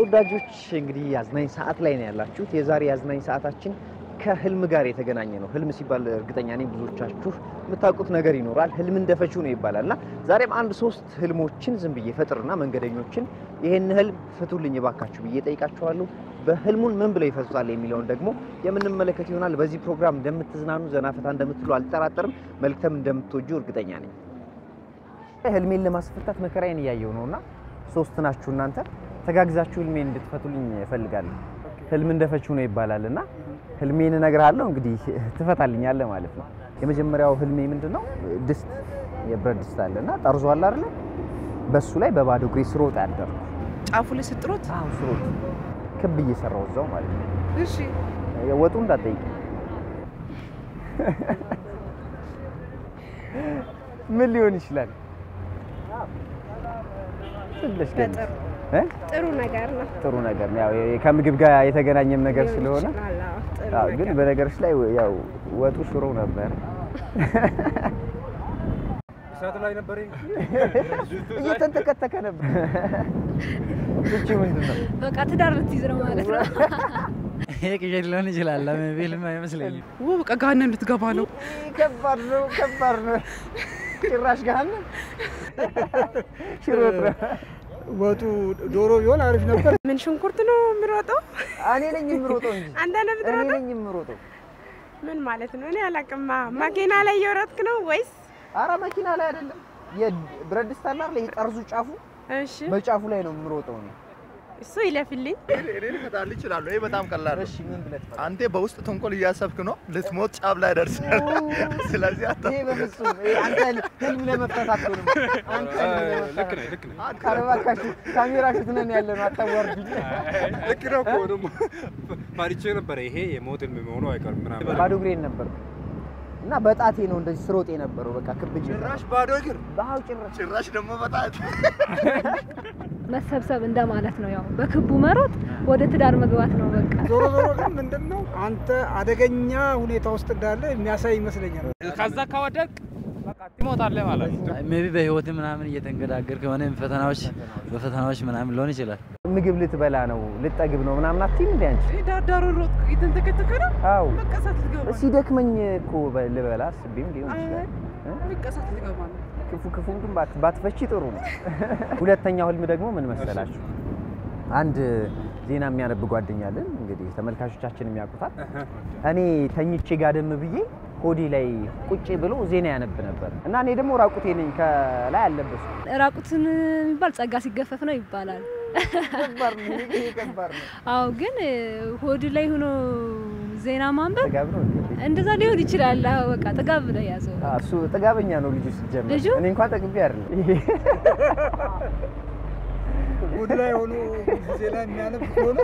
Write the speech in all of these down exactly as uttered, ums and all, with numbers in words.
توداجوش انجلي از نين ساعات لينه الله چوت يزاري از نين ساعاتاچين كحلم ጋር የተገናኘ ነው ህልም ሲባል እርግጠኛ ነኝ ብዙዎቻችሁ መታቆት ነገር ይኖራል ህልም እንደፈችው ነው ይባላልና ዛሬም አንድ ሶስት ህልሞችን ዝም ብዬ ፈጥርና መንገደኞችን ይሄን ህልም ፍቱልኝ ባካችሁ ብዬ ጠይቃችኋለሁ በህልሙን ምን ብለው ይፈጽዋል የሚለውን ደግሞ የምንመለከት ይሆናል በዚህ ፕሮግራም እንደምትዝናኑ ዘናፈታ እንደምትሉ አልጠራጠርም መልክተም እንደምትወጁ እርግጠኛ ነኝ ህልሜን ለማስፈታት መከራዬን ያያየው ነውና ሶስት ናችሁ እናንተ ተጋግዛችሁ ህልሜን እንድትፈቱልኝ እፈልጋለሁ ህልም እንደፈችው ነው ይባላልና ህልሜን እነግራለሁ እንግዲህ ትፈታልኛለህ ማለት ነው የመጀመሪያው ህልሜ ምንድነው ድስት የብረት ድስት አለና ጠርዞ አለ አይደል በሱ ላይ በባዶ ግሪ ስሮጥ አደረኩ ጫፉ ላይ ስትሮጥ አው ስሮጥ ክብ እየሰራው ዘው ማለት ነው እሺ የወጡ እንዳጠይቅ ምን ሊሆን ይችላል ትልሽ ግን እ ጥሩ ነገር ነው ጥሩ ነገር ነው ያው ከምግብ ጋር የተገናኘም ነገር ስለሆነ አዎ ግን በነገርሽ ላይ ያው ወጡ ሽሮ ነበር ሰዓት ላይ ነበር እየተንተከተከ ነበር እቺ ምንድነው በቃ ትዳር ልትይዝ ነው ማለት ነው ይሄ ጀልሎን ይችላል ለምን ይመስለኝ ወይ በቃ ጋህነም ልትገባ ነው ከባድ ነው ከባድ ነው ጭራሽ ጋህነም ሽሮ ወጡ ዶሮ ይሆን አሪፍ ነበር ምን ሽንኩርት ነው ምሮጠው አኔ ነኝ ምሮጠው እንጂ አንተ ነህ ምሮጠው አኔ ነኝ ምሮጠው ምን ማለት ነው እኔ አላቀማ ማኪና ላይ ይወረጥክ ነው ወይስ አራ ማኪና ላይ አይደለም የብረድ ስታላር ላይ ጠርዙ ጫፉ እሺ በጫፉ ላይ ነው ምሮጠው ነው እሱ ይለፍልኝ እኔ ልፈታል ይችላል ወይ በጣም ቀላል እሺ ምን ብለህ ተፈታ አንተ በውስጥ ተንኮል ያሳብክ ነው ልትሞት ጫፍ ላይ ደርሰህ ስለዚህ አታ ይሄ በፍጹም አንተ ህልም ለመፍታት አትሆንም አንተ ልክ ነህ ልክ ነህ አካባካሽ ካሜራ ክትነን ያለ ነው አታወርድ ልክ ነው ቆንም ማሪቼ ነበር ይሄ የሞት ህልም መሆኑ አይቀርም ምናምን ባዶ ግሬን ነበር እና በጣቴ ነው እንደዚህ ስሮጥ የነበረው በቃ ክብጅ ጭራሽ ባዶ እግር ባው ጭራሽ ጭራሽ ደሞ በጣቴ መሰብሰብ እንደማለት ነው ያው በክቡ መሮጥ ወደ ትዳር መግባት ነው በቃ ዞሮ ዞሮ ግን ምንድነው አንተ አደገኛ ሁኔታ ውስጥ እንዳለ የሚያሳይ ይመስለኛል ከዛ ካወደቅ በቃ ትሞታለህ ማለት ነው ሜቢ በህይወት ምናምን እየተንገዳገርክ የሆነ ፈተናዎች በፈተናዎች ምናምን ሊሆን ይችላል ምግብ ልትበላ ነው ልትጠግብ ነው ምናምን አትይም እንዴ አንቺ ዳዳሩ ሮጥ እየተንተከተከ ነው አው መቀሳት ልትገባ ሲደክመኝ እኮ ልበላ አስቤም ሊሆን ይችላል መቀሳት ልትገባ ነው ክፉ ክፉን ግን ባትፈቺ ጥሩ ነው ሁለተኛው ህልም ደግሞ ምን መሰላችሁ አንድ ዜና የሚያነብ ጓደኛለን እንግዲህ ተመልካቾቻችንም ያቁታል እኔ ተኝቼ ጋደም ብዬ ሆዲ ላይ ቁጭ ብሎ ዜና ያነብ ነበር እና እኔ ደግሞ ራቁቴን ነኝ ከላይ አለበሱ ራቁትን ይባል ጸጋ ሲገፈፍ ነው ይባላል ይገባር ነው ይገባር አው ግን ሆዲ ላይ ሆኖ ዜና ማንበብ እንደዛ ሊሆን ይችላል አዎ በቃ ጥጋብ ነው ያዘው አሱ ጥጋበኛ ነው ልጅ ሲጀምር እኔ እንኳን ጠግቤ አይደለም ወደ ላይ ሆኖ ዜና የሚያነብ ሆኖ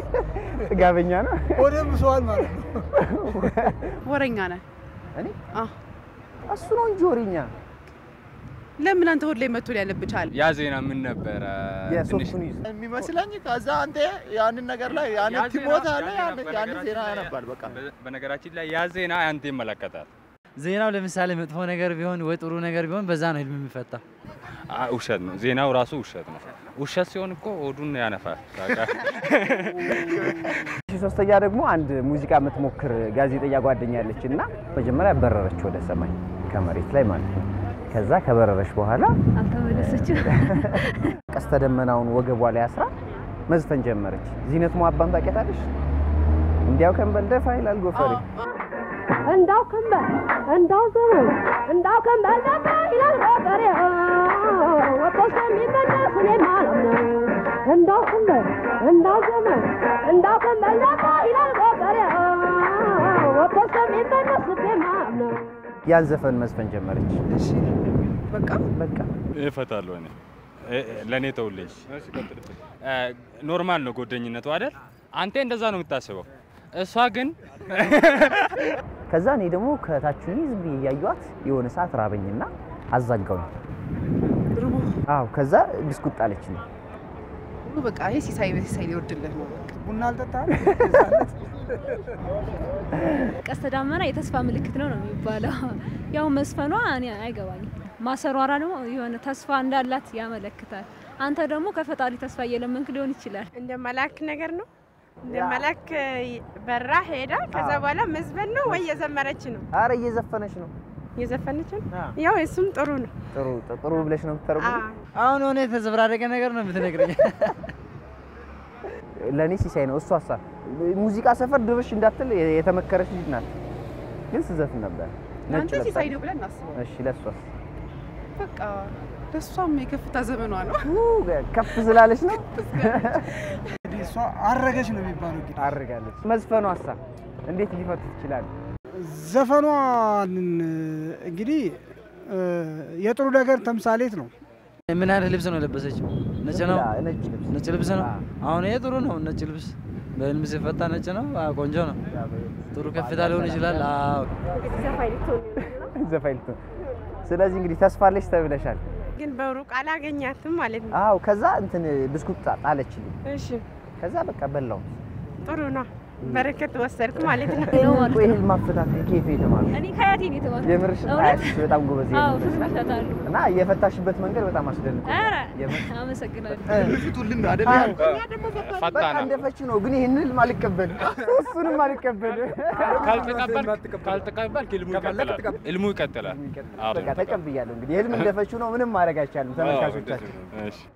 ጥጋበኛ ነው ወደም ሰዋል ማለት ነው ወረኛ ነው እኔ አዎ አሱ ነው እንጂ ወረኛ ለምን አንተ ወደ ላይ መጥቶ ያለብቻል ያ ዜና ምን ነበር የሶፍቱን የሚመስላኝ ከዛ አንተ ያን ነገር ላይ ያን ቲሞታ አለ ያን ዜና ያነባል በቃ በነገራችን ላይ ያ ዜና አንተ ይመለከታል ዜናው ለምሳሌ መጥፎ ነገር ቢሆን ወይ ጥሩ ነገር ቢሆን በዛ ነው ህልም የሚፈታ አው ውሸት ነው ዜናው ራሱ ውሸት ነው ውሸት ሲሆን እኮ ኦዱን ያነፋል ታቃ ሶስተኛ ደግሞ አንድ ሙዚቃ የምትሞክር ጋዜጠኛ ጓደኛለችና መጀመሪያ በረረች ወደ ሰማይ ከመሬት ላይ ማለት ነው ከዛ ከበረረሽ በኋላ አልተወደሰች ቀስተደመናውን ወገቧ ላይ አስራ መዝፈን ጀመረች ዚነት ሙአባን ታቀታለሽ እንዲያው ከንበል ደፋ ይላል ጎፈሪ እንዳው ከንበል እንዳው ዘሩ እንዳው ከንበል ደፋ ይላል ጎፈሪ ወጣሽ የሚመለስ ለማለት እንዳው ከንበል እንዳው ዘሩ እንዳው ከንበል ደፋ ይላል ጎፈሪ ወጣሽ የሚመለስ ለማለት ያን ዘፈን መስፈን ጀመረች እሺ በቃ በቃ እፈታለሁ እኔ ለኔ ተውልሽ እሺ ቀጥል ኖርማል ነው ጎደኝነቱ አይደል አንተ እንደዛ ነው የምታስበው እሷ ግን ከዛ እኔ ደግሞ ከታችሁኝ ዝም ብዬ ያያዩት የሆነ ሰዓት ራበኝና አዛጋው ድርቦ አው ከዛ ቢስኩት ጣለችኝ በቃ ይሄ ሲሳይ ሲሳይ ይወድልህ ነው ቡና አልጠጣም ቀስተዳመና የተስፋ ምልክት ነው ነው የሚባለው ያው መስፈኗ አይገባኝ ማሰሯራኑ የሆነ ተስፋ እንዳላት ያመለክታል አንተ ደግሞ ከፈጣሪ ተስፋ የለምንክ ሊሆን ይችላል እንደ መላክ ነገር ነው እንደ መላክ በራ ሄዳ ከዛ በኋላ መዝበን ነው ወይ የዘመረች ነው አረ እየዘፈነች ነው እየዘፈነች ያው እሱም ጥሩ ነው ጥሩ ጥሩ ብለሽ ነው ተርጉ አሁን ሆነ ተዝብራረገ ነገር ነው የምትነግረኝ ለኔ ሲሳይ ነው እሱ አሳ ሙዚቃ ሰፈር ድርሽ እንዳትል የተመከረሽ ይድናል ግን ስዘፍን ነበር አንተ ሲሳይ ነው ብለን አስበው እሺ ለሷ በቃ ደስዋም የከፍታ ዘመኗ ነው ከፍ ስላለሽ ነው ደሷ አረጋሽ ነው የሚባለው ግን አረጋለች መዝፈኗ አሳ እንዴት ሊፈትት ይችላል ዘፈኗ እንግዲህ የጥሩ ነገር ተምሳሌት ነው ምን አይነት ልብስ ነው ለበሰችው ነጭ ነው ነጭ ልብስ ነው አሁን የጥሩ ነው ነጭ ልብስ በልምስ ፈታ ነጭ ነው ቆንጆ ነው ጥሩ ከፍታ ሊሆን ይችላል አዎ ዘፋይልቶ ስለዚህ እንግዲህ ተስፋለሽ ተብለሻል ግን በሩቅ አላገኛትም ማለት ነው አዎ ከዛ እንትን ብስኩት ጣለችልኝ እሺ ከዛ በቃ በላው ጥሩ ነው በረከት ወሰድኩ ማለት ነው ወይ ህልማ ፈታት ከይፈ ይተማል እኔ ከያቴ ነው ተባለ የምርሽ በጣም ጎበዝ ነው አዎ ስለታታሉ እና የፈታሽበት መንገድ በጣም አስደንቆ አረ አመሰግናለሁ ልጅቱልም አይደለም ፈታና እንደፈች ነው ግን ይሄን ህልም አልቀበል እሱንም አልቀበል ካልተቀበል ካልተቀበል ህልሙ ይቀጥላል ህልሙ ይቀጥላል አዎ በቃ ተቀብያለሁ እንግዲህ ህልም እንደፈች ነው ምንም ማረጋቻለሁ ተመካቾቻችሁ እሺ